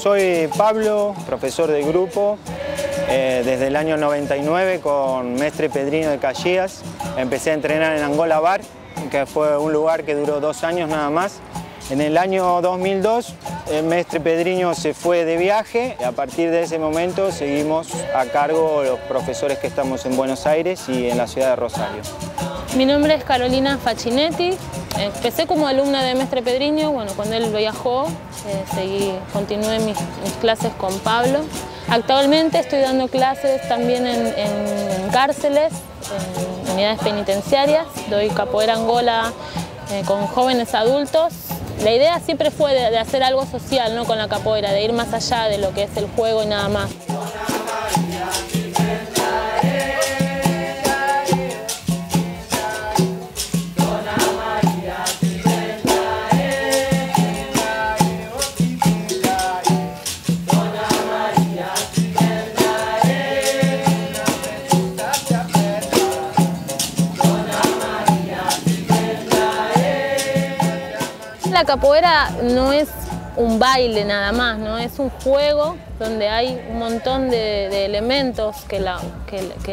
soy Pablo, profesor de grupo, desde el año 99 con Mestre Pedrinho de Callías. Empecé a entrenar en Angola Bar, que fue un lugar que duró 2 años nada más. En el año 2002, el Mestre Pedrinho se fue de viaje. A partir de ese momento seguimos a cargo los profesores que estamos en Buenos Aires y en la ciudad de Rosario. Mi nombre es Carolina Facchinetti. Empecé como alumna de Mestre Pedrinho. Bueno, cuando él viajó, continué mis clases con Pablo. Actualmente estoy dando clases también en cárceles, en unidades penitenciarias. Doy capoeira Angola con jóvenes adultos. La idea siempre fue de hacer algo social, ¿no?, con la capoeira, de ir más allá de lo que es el juego y nada más. La capoeira no es un baile nada más, ¿no? Es un juego donde hay un montón de elementos que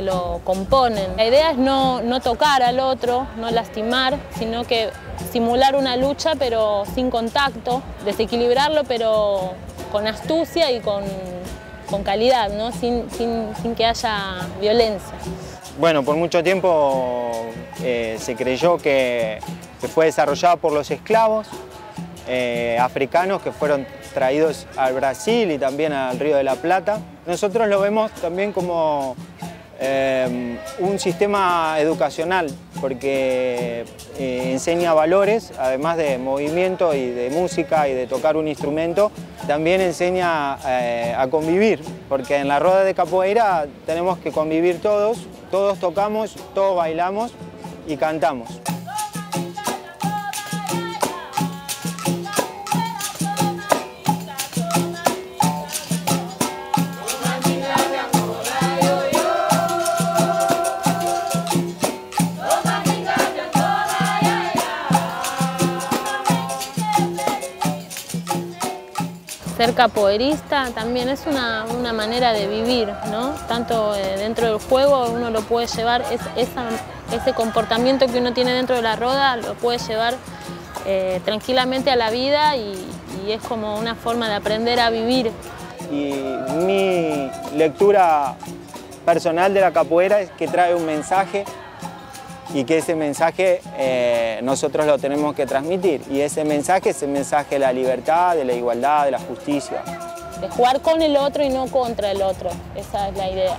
lo componen. La idea es no tocar al otro, no lastimar, sino que simular una lucha pero sin contacto, desequilibrarlo pero con astucia y con calidad, ¿no? Sin que haya violencia. Bueno, por mucho tiempo se creyó que fue desarrollada por los esclavos africanos que fueron traídos al Brasil y también al Río de la Plata. Nosotros lo vemos también como un sistema educacional porque enseña valores, además de movimiento y de música y de tocar un instrumento, también enseña a convivir, porque en la roda de capoeira tenemos que convivir todos tocamos, todos bailamos y cantamos. Ser capoeirista también es una manera de vivir, ¿no? Tanto dentro del juego uno lo puede llevar, ese comportamiento que uno tiene dentro de la roda lo puede llevar tranquilamente a la vida y es como una forma de aprender a vivir. Y mi lectura personal de la capoeira es que trae un mensaje y que ese mensaje nosotros lo tenemos que transmitir. Y ese mensaje es el mensaje de la libertad, de la igualdad, de la justicia. De jugar con el otro y no contra el otro, esa es la idea.